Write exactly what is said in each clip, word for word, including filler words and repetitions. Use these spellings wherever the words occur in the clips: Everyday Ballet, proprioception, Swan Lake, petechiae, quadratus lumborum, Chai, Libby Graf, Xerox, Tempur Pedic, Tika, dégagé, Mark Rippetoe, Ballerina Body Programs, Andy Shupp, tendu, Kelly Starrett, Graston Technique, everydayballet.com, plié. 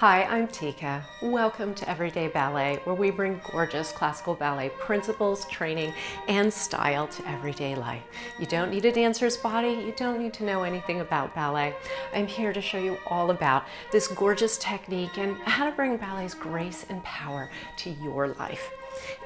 Hi, I'm Tika. Welcome to Everyday Ballet, where we bring gorgeous classical ballet principles, training, and style to everyday life. You don't need a dancer's body, you don't need to know anything about ballet. I'm here to show you all about this gorgeous technique and how to bring ballet's grace and power to your life.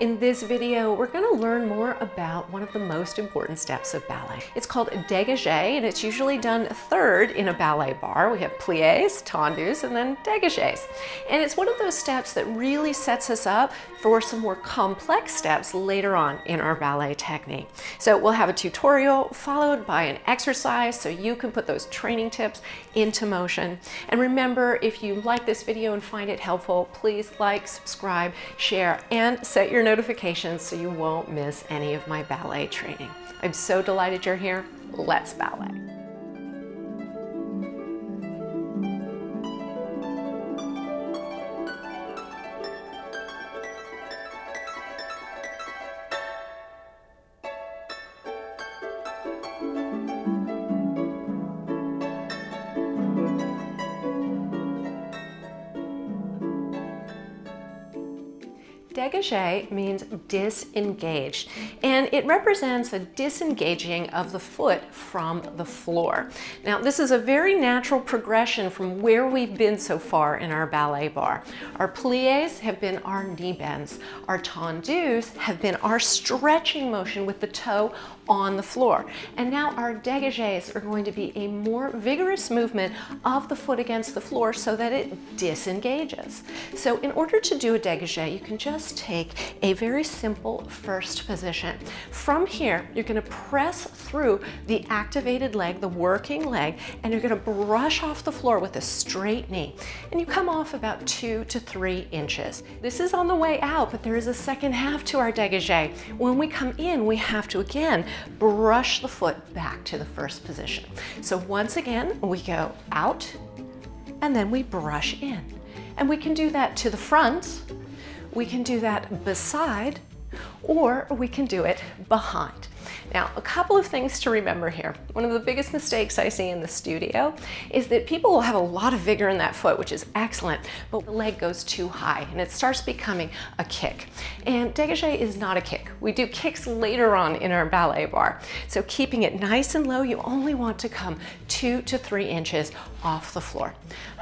In this video, we're going to learn more about one of the most important steps of ballet. It's called dégagé, and it's usually done third in a ballet bar. We have pliés, tendus, and then dégagés. And it's one of those steps that really sets us up for some more complex steps later on in our ballet technique. So we'll have a tutorial followed by an exercise so you can put those training tips into motion. And remember, if you like this video and find it helpful, please like, subscribe, share, and set your notifications so you won't miss any of my ballet training. I'm so delighted you're here. Let's ballet. Dégagé means disengaged, and it represents a disengaging of the foot from the floor. Now, this is a very natural progression from where we've been so far in our ballet bar. Our pliés have been our knee bends. Our tendus have been our stretching motion with the toe on the floor. And now our dégagés are going to be a more vigorous movement of the foot against the floor so that it disengages. So in order to do a dégagé, you can just take a very simple first position. From here, you're going to press through the activated leg, the working leg, and you're going to brush off the floor with a straight knee. And you come off about two to three inches. This is on the way out, but there is a second half to our dégagé. When we come in, we have to again brush the foot back to the first position. So once again, we go out and then we brush in. And we can do that to the front. We can do that beside, or we can do it behind. Now, a couple of things to remember here. One of the biggest mistakes I see in the studio is that people will have a lot of vigor in that foot, which is excellent, but the leg goes too high and it starts becoming a kick. And dégagé is not a kick. We do kicks later on in our ballet bar. So keeping it nice and low, you only want to come two to three inches off the floor.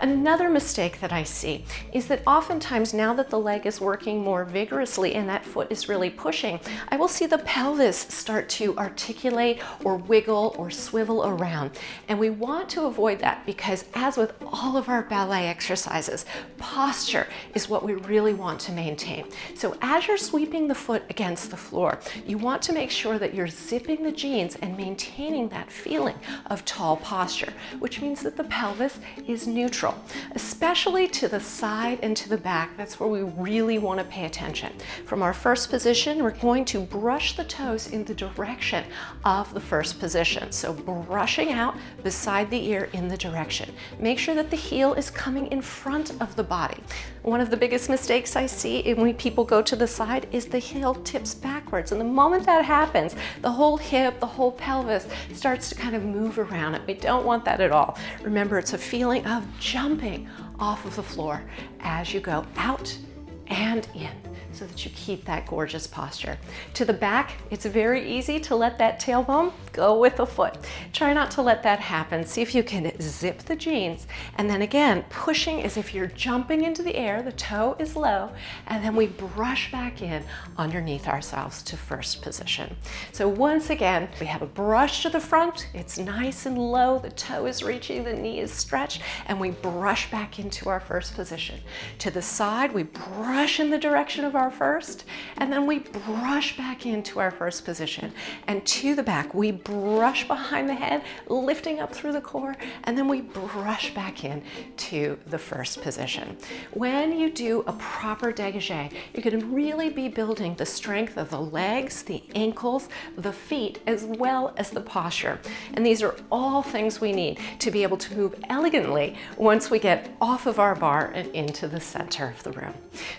Another mistake that I see is that oftentimes now that the leg is working more vigorously and that foot is really pushing, I will see the pelvis start to articulate or wiggle or swivel around. And we want to avoid that because, as with all of our ballet exercises, posture is what we really want to maintain. So as you're sweeping the foot against the floor, you want to make sure that you're zipping the jeans and maintaining that feeling of tall posture, which means that the pelvis is neutral, especially to the side and to the back. That's where we really want to pay attention. From our first position, we're going to brush the toes in the direction Direction of the first position. So brushing out beside the ear in the direction. Make sure that the heel is coming in front of the body. One of the biggest mistakes I see when people go to the side is the heel tips backwards. And the moment that happens, the whole hip, the whole pelvis starts to kind of move around, and we don't want that at all. Remember, it's a feeling of jumping off of the floor as you go out and in, so that you keep that gorgeous posture. To the back, it's very easy to let that tailbone go with the foot. Try not to let that happen. See if you can zip the jeans. And then again, pushing as if you're jumping into the air, the toe is low, and then we brush back in underneath ourselves to first position. So once again, we have a brush to the front. It's nice and low. The toe is reaching, the knee is stretched, and we brush back into our first position. To the side, we brush in the direction of our our first, and then we brush back into our first position. And to the back, we brush behind the head, lifting up through the core, and then we brush back in to the first position. When you do a proper dégagé, you're going to really be building the strength of the legs, the ankles, the feet, as well as the posture. And these are all things we need to be able to move elegantly once we get off of our bar and into the center of the room.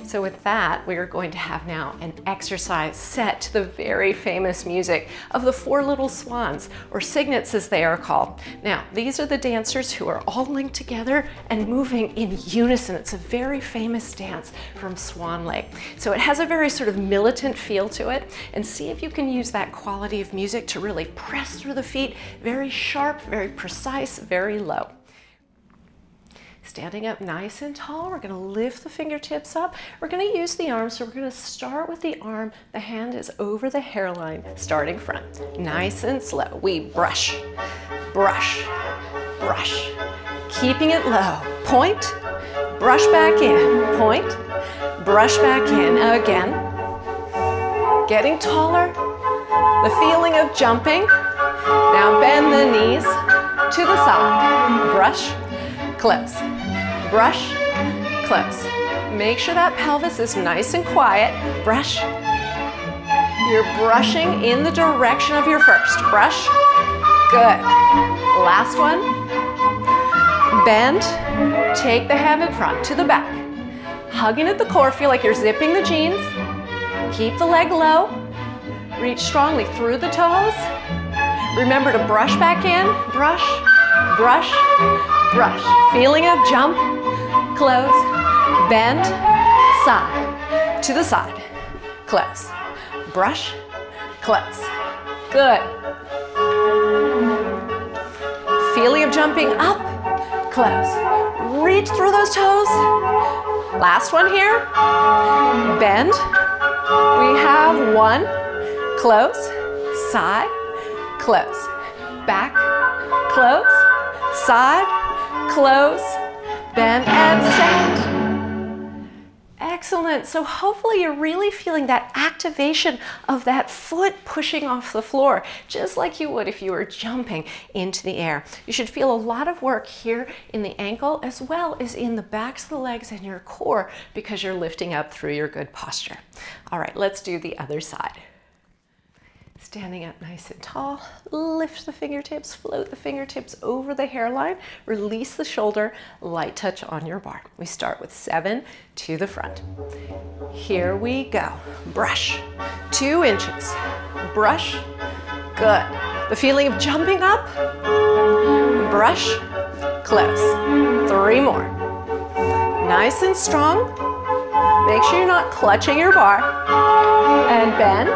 So with that, we're are going to have now an exercise set to the very famous music of the Four Little Swans, or cygnets as they are called. Now, these are the dancers who are all linked together and moving in unison. It's a very famous dance from Swan Lake. So it has a very sort of militant feel to it, and see if you can use that quality of music to really press through the feet, very sharp, very precise, very low. Standing up nice and tall, we're going to lift the fingertips up. We're going to use the arms, so we're going to start with the arm. The hand is over the hairline, starting front. Nice and slow. We brush, brush, brush. Keeping it low. Point, brush back in. Point, brush back in again. Getting taller. The feeling of jumping. Now bend the knees to the side. Brush. Close, brush, close. Make sure that pelvis is nice and quiet. Brush. You're brushing in the direction of your first. Brush, good. Last one. Bend, take the hand in front to the back. Hugging at the core, feel like you're zipping the jeans. Keep the leg low. Reach strongly through the toes. Remember to brush back in. Brush, brush, brush. Feeling of jump, close, bend, side, to the side, close, brush, close. Good. Feeling of jumping up, close. Reach through those toes. Last one here. Bend. We have one, close, side, close, back, close, side, close, bend and stand. Excellent. So hopefully you're really feeling that activation of that foot pushing off the floor, just like you would if you were jumping into the air. You should feel a lot of work here in the ankle as well as in the backs of the legs and your core because you're lifting up through your good posture. All right, let's do the other side. Standing up nice and tall, lift the fingertips, float the fingertips over the hairline, release the shoulder, light touch on your bar. We start with seven to the front. Here we go. Brush, two inches, brush, good. The feeling of jumping up, brush, close. Three more. Nice and strong. Make sure you're not clutching your bar. And bend.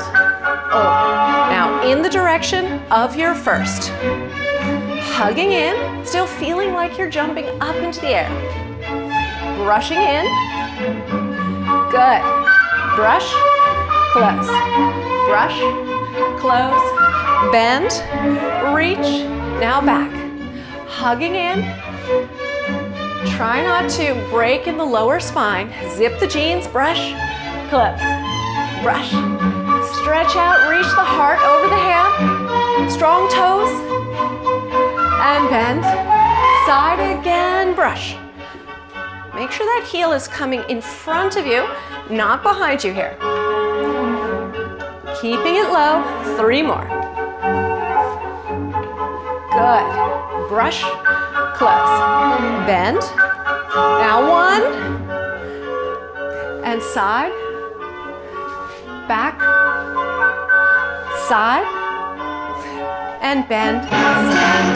Over. Now in the direction of your first. Hugging in, still feeling like you're jumping up into the air. Brushing in. Good. Brush, close. Brush, close. Bend, reach. Now back. Hugging in. Try not to break in the lower spine. Zip the jeans, brush, close. Brush. Stretch out, reach the heart over the hand, strong toes, and bend, side again, brush. Make sure that heel is coming in front of you, not behind you here. Keeping it low, three more. Good, brush, close, bend, now one, and side, back, side, and bend, stand.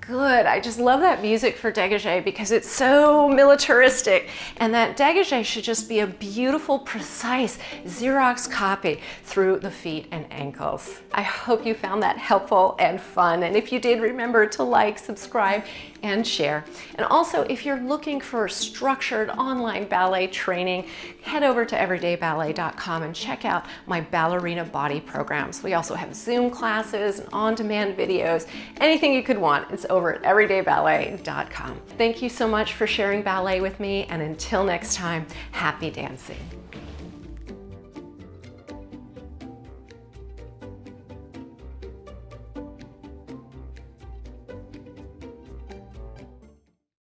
Good. I just love that music for dégagé because it's so militaristic, and that dégagé should just be a beautiful, precise Xerox copy through the feet and ankles. I hope you found that helpful and fun, and if you did, remember to like, subscribe, and share. And also, if you're looking for structured online ballet training, head over to everyday ballet dot com and check out my Ballerina Body Programs. We also have Zoom classes and on-demand videos, anything you could want. It's over at everyday ballet dot com. Thank you so much for sharing ballet with me, and until next time, happy dancing.